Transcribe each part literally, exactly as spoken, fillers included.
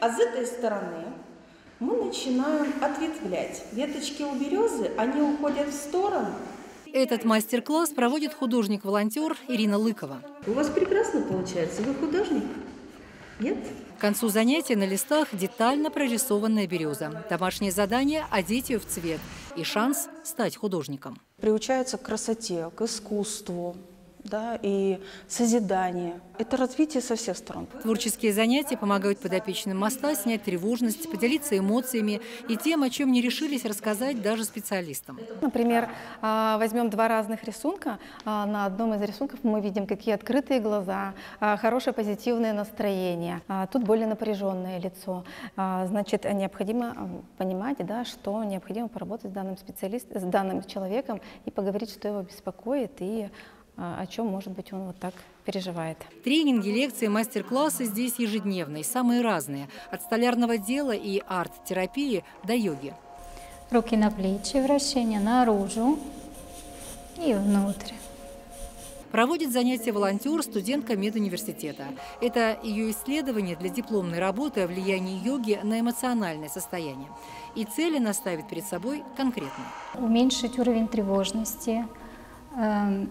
А с этой стороны мы начинаем ответвлять. Веточки у березы, они уходят в сторону. Этот мастер-класс проводит художник-волонтер Ирина Лыкова. У вас прекрасно получается. Вы художник? Нет? К концу занятия на листах детально прорисованная береза. Домашнее задание – одеть ее в цвет. И шанс стать художником. Приучаются к красоте, к искусству. Да, и созидание. Это развитие со всех сторон. Творческие занятия помогают подопечным моста снять тревожность, поделиться эмоциями и тем, о чем не решились рассказать даже специалистам. Например, возьмем два разных рисунка. На одном из рисунков мы видим, какие открытые глаза, хорошее позитивное настроение. Тут более напряженное лицо. Значит, необходимо понимать, да, что необходимо поработать с данным специалистом, с данным человеком и поговорить, что его беспокоит и о чем, может быть, он вот так переживает. Тренинги, лекции, мастер-классы здесь ежедневные, самые разные. От столярного дела и арт-терапии до йоги. Руки на плечи, вращение наружу и внутрь. Проводит занятия волонтер, студентка медуниверситета. Это ее исследование для дипломной работы о влиянии йоги на эмоциональное состояние. И цели она ставит перед собой конкретные. Уменьшить уровень тревожности, э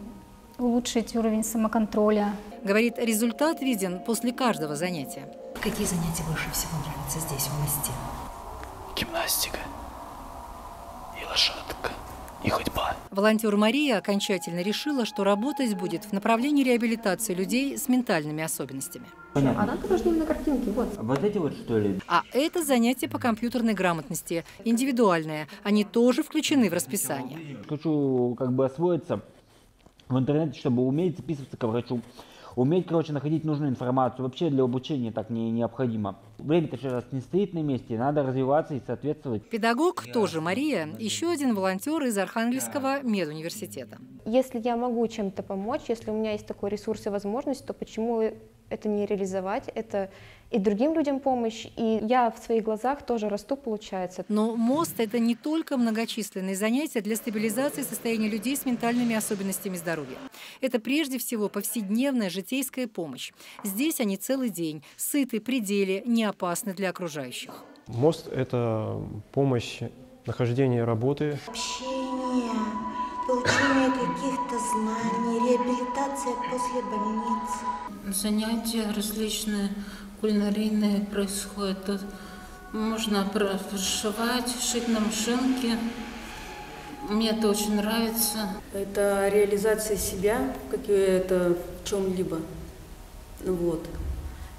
улучшить уровень самоконтроля. Говорит, результат виден после каждого занятия. Какие занятия больше всего нравятся здесь, в мосте? Гимнастика, и лошадка, и ходьба. Волонтер Мария окончательно решила, что работать будет в направлении реабилитации людей с ментальными особенностями. Понятно. А нам нужны на картинке. Вот. Вот эти вот, что ли? А это занятия по компьютерной грамотности, индивидуальные. Они тоже включены в расписание. Хочу как бы освоиться в интернете, чтобы уметь записываться к врачу, уметь, короче, находить нужную информацию. Вообще для обучения так не необходимо. Время-то сейчас не стоит на месте, надо развиваться и соответствовать. Педагог тоже Мария, еще один волонтер из Архангельского медуниверситета. Если я могу чем-то помочь, если у меня есть такой ресурс и возможность, то почему это не реализовать? Это и другим людям помощь, и я в своих глазах тоже расту, получается. Но мост – это не только многочисленные занятия для стабилизации состояния людей с ментальными особенностями здоровья. Это прежде всего повседневная житейская помощь. Здесь они целый день, сыты, при деле, не опасны для окружающих. Мост – это помощь, нахождение работы. Общение, получение каких-то знаний, реабилитация после больницы. Занятия различные. Кулинарийные происходят. Тут можно прошивать, шить на машинке. Мне это очень нравится. Это реализация себя, как и это в чем-либо. Вот.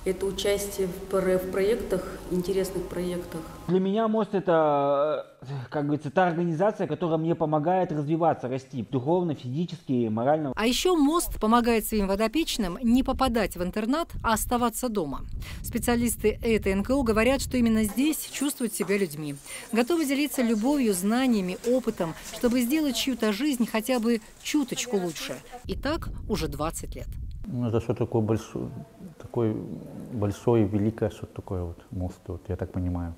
Это участие в проектах, интересных проектах. Для меня мост – это, как говорится, та организация, которая мне помогает развиваться, расти духовно, физически, морально. А еще мост помогает своим водопечным не попадать в интернат, а оставаться дома. Специалисты этой эн ка о говорят, что именно здесь чувствуют себя людьми. Готовы делиться любовью, знаниями, опытом, чтобы сделать чью-то жизнь хотя бы чуточку лучше. И так уже двадцать лет. Это что такое большое, такой большой, великое, что такое вот мост, вот, я так понимаю.